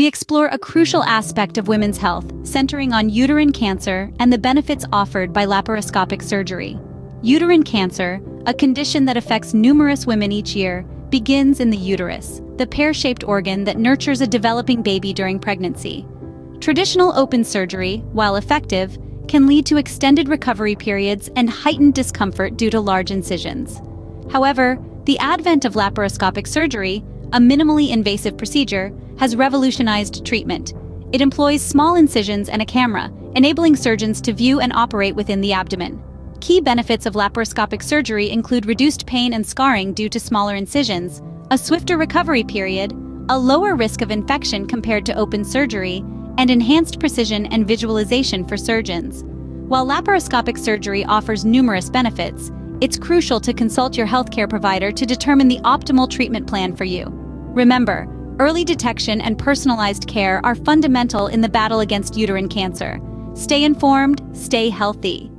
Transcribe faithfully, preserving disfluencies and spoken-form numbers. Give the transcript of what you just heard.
we explore a crucial aspect of women's health, centering on uterine cancer and the benefits offered by laparoscopic surgery. Uterine cancer, a condition that affects numerous women each year, begins in the uterus, the pear-shaped organ that nurtures a developing baby during pregnancy. Traditional open surgery, while effective, can lead to extended recovery periods and heightened discomfort due to large incisions. However, the advent of laparoscopic surgery, a minimally invasive procedure, has revolutionized treatment. It employs small incisions and a camera, enabling surgeons to view and operate within the abdomen. Key benefits of laparoscopic surgery include reduced pain and scarring due to smaller incisions, a swifter recovery period, a lower risk of infection compared to open surgery, and enhanced precision and visualization for surgeons. While laparoscopic surgery offers numerous benefits, it's crucial to consult your healthcare provider to determine the optimal treatment plan for you. Remember, early detection and personalized care are fundamental in the battle against uterine cancer. Stay informed, stay healthy.